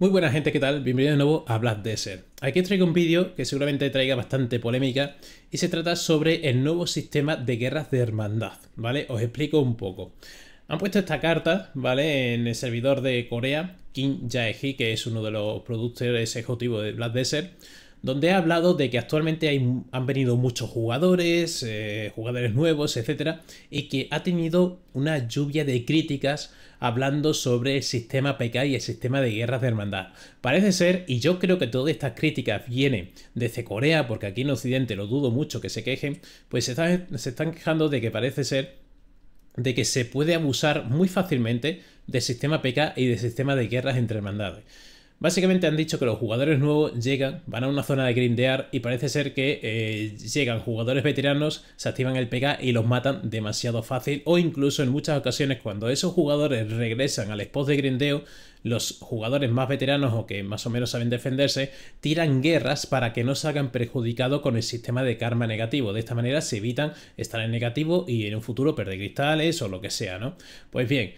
Muy buena gente, ¿qué tal? Bienvenido de nuevo a Black Desert. Aquí traigo un vídeo que seguramente traiga bastante polémica y se trata sobre el nuevo sistema de guerras de hermandad, ¿vale? Os explico un poco. Han puesto esta carta, ¿vale? En el servidor de Corea, Kim Jae-hee, que es uno de los productores ejecutivos de Black Desert, donde ha hablado de que actualmente han venido muchos jugadores, nuevos, etcétera, y que ha tenido una lluvia de críticas hablando sobre el sistema PK y el sistema de guerras de hermandad. Parece ser, y yo creo que todas estas críticas vienen desde Corea, porque aquí en Occidente lo dudo mucho que se quejen, pues se están quejando de que parece ser de que se puede abusar muy fácilmente del sistema PK y del sistema de guerras entre hermandades. Básicamente han dicho que los jugadores nuevos llegan, van a una zona de grindear y parece ser que llegan jugadores veteranos, se activan el PK y los matan demasiado fácil, o incluso en muchas ocasiones cuando esos jugadores regresan al spot de grindeo, los jugadores más veteranos o que más o menos saben defenderse tiran guerras para que no salgan perjudicados con el sistema de karma negativo. De esta manera se evitan estar en negativo y en un futuro perder cristales o lo que sea, ¿no? Pues bien,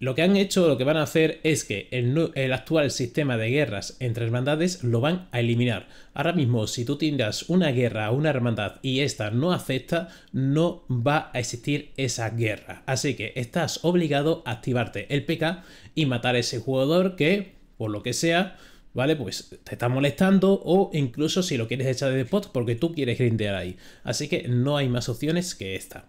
lo que han hecho, lo que van a hacer es que el actual sistema de guerras entre hermandades lo van a eliminar. Ahora mismo, si tú tiras una guerra a una hermandad y esta no acepta, no va a existir esa guerra. Así que estás obligado a activarte el PK y matar a ese jugador que, por lo que sea, ¿vale? Pues te está molestando, o incluso si lo quieres echar de pot porque tú quieres grindear ahí. Así que no hay más opciones que esta.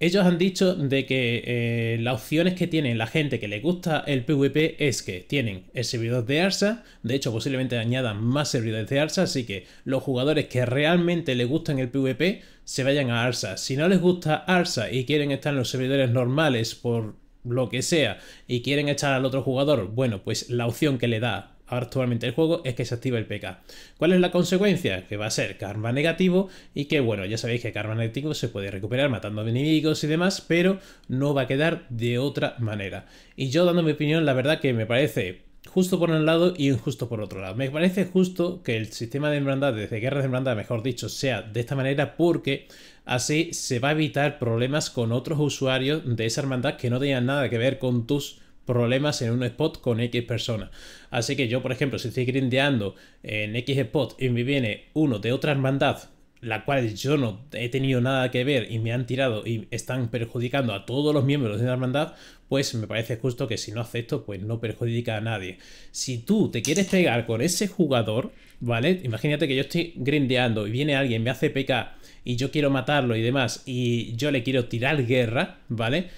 Ellos han dicho de que las opciones que tienen la gente que le gusta el PvP es que tienen el servidor de ARSHA, de hecho posiblemente añadan más servidores de ARSHA, así que los jugadores que realmente les gustan el PvP se vayan a ARSHA. Si no les gusta ARSHA y quieren estar en los servidores normales por lo que sea y quieren echar al otro jugador, bueno, pues la opción que le da actualmente el juego es que se activa el PK. ¿Cuál es la consecuencia? Que va a ser karma negativo y que, bueno, ya sabéis que karma negativo se puede recuperar matando enemigos y demás, pero no va a quedar de otra manera. Y yo, dando mi opinión, la verdad que me parece justo por un lado y injusto por otro lado. Me parece justo que el sistema de hermandad, desde guerras de hermandad, mejor dicho, sea de esta manera, porque así se va a evitar problemas con otros usuarios de esa hermandad que no tengan nada que ver con tus problemas en un spot con X personas. Así que yo, por ejemplo, si estoy grindeando en X spot y me viene uno de otra hermandad, la cual yo no he tenido nada que ver y me han tirado y están perjudicando a todos los miembros de la hermandad, pues me parece justo que si no acepto, pues no perjudica a nadie. Si tú te quieres pegar con ese jugador, ¿vale? Imagínate que yo estoy grindeando y viene alguien, me hace PK y yo quiero matarlo y demás, y yo le quiero tirar guerra, ¿vale?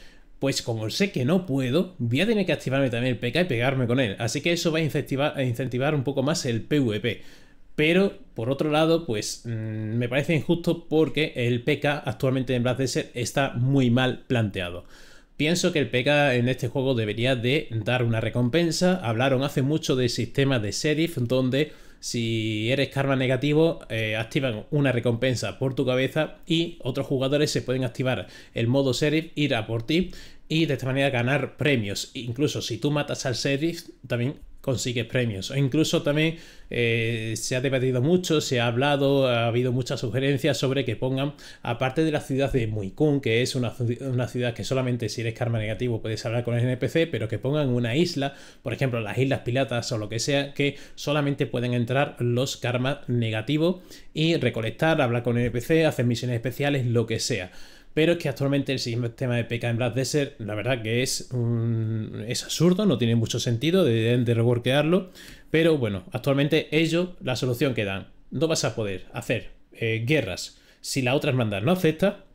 Pues como sé que no puedo, voy a tener que activarme también el PK y pegarme con él. Así que eso va a incentivar un poco más el PvP. Pero, por otro lado, pues me parece injusto porque el PK actualmente en Black Desert está muy mal planteado. Pienso que el PK en este juego debería de dar una recompensa. Hablaron hace mucho del sistema de Sheriff, donde si eres karma negativo, activan una recompensa por tu cabeza y otros jugadores se pueden activar el modo Sheriff, ir a por ti y de esta manera ganar premios. Incluso si tú matas al Sheriff, también consigues premios. O incluso también se ha debatido mucho, se ha hablado, ha habido muchas sugerencias sobre que pongan, aparte de la ciudad de Muikun, que es una ciudad que solamente si eres karma negativo puedes hablar con el NPC, pero que pongan una isla, por ejemplo las Islas Piratas o lo que sea, que solamente pueden entrar los karma negativos y recolectar, hablar con el NPC, hacer misiones especiales, lo que sea. Pero es que actualmente el sistema de PK en Black Desert, la verdad que es absurdo, no tiene mucho sentido, deben de reworkearlo. Pero bueno, actualmente ellos, la solución que dan, no vas a poder hacer guerras si la otra hermandad no acepta.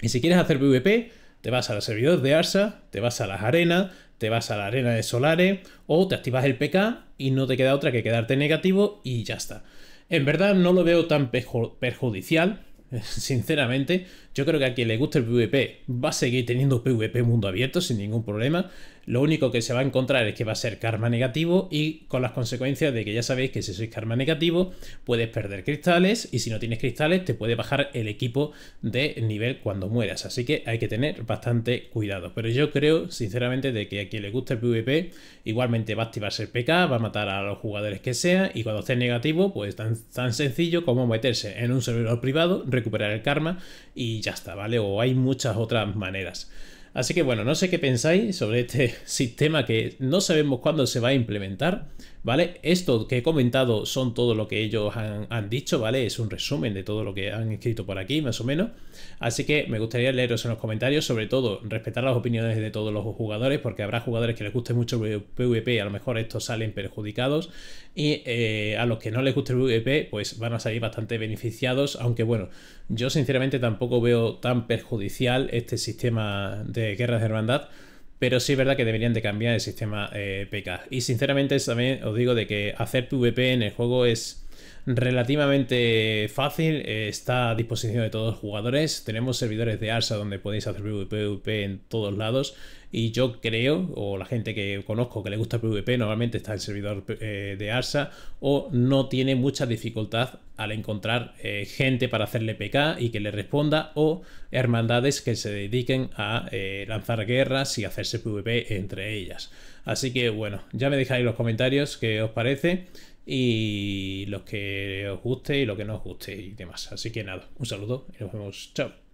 Y si quieres hacer PvP, te vas a los servidores de ARSHA, te vas a las arenas, te vas a la arena de Solares, o te activas el PK y no te queda otra que quedarte negativo y ya está. En verdad no lo veo tan perjudicial. Sinceramente, yo creo que a quien le guste el PvP va a seguir teniendo PvP mundo abierto sin ningún problema. Lo único que se va a encontrar es que va a ser karma negativo y con las consecuencias de que ya sabéis que si sois karma negativo puedes perder cristales, y si no tienes cristales te puede bajar el equipo de nivel cuando mueras. Así que hay que tener bastante cuidado. Pero yo creo sinceramente de que a quien le guste el PvP igualmente va a activarse el PK, va a matar a los jugadores que sea, y cuando esté negativo pues tan sencillo como meterse en un servidor privado, recuperar el karma y ya está, ¿vale? O hay muchas otras maneras. Así que bueno, no sé qué pensáis sobre este sistema que no sabemos cuándo se va a implementar, ¿vale? Esto que he comentado son todo lo que ellos han dicho, ¿vale? Es un resumen de todo lo que han escrito por aquí, más o menos. Así que me gustaría leeros en los comentarios, sobre todo respetar las opiniones de todos los jugadores, porque habrá jugadores que les guste mucho el PvP y a lo mejor estos salen perjudicados, y a los que no les guste el PvP pues van a salir bastante beneficiados, aunque bueno, yo sinceramente tampoco veo tan perjudicial este sistema de guerras de hermandad, pero sí es verdad que deberían de cambiar el sistema PK. Y sinceramente también os digo de que hacer PvP en el juego es relativamente fácil, está a disposición de todos los jugadores. Tenemos servidores de ARSHA donde podéis hacer PvP en todos lados, y yo creo, o la gente que conozco que le gusta el PvP, normalmente está en servidor de ARSHA o no tiene mucha dificultad al encontrar gente para hacerle PK y que le responda, o hermandades que se dediquen a lanzar guerras y hacerse PvP entre ellas. Así que bueno, ya me dejáis en los comentarios qué os parece y los que os guste y lo que no os guste y demás. Así que nada, un saludo y nos vemos. Chao.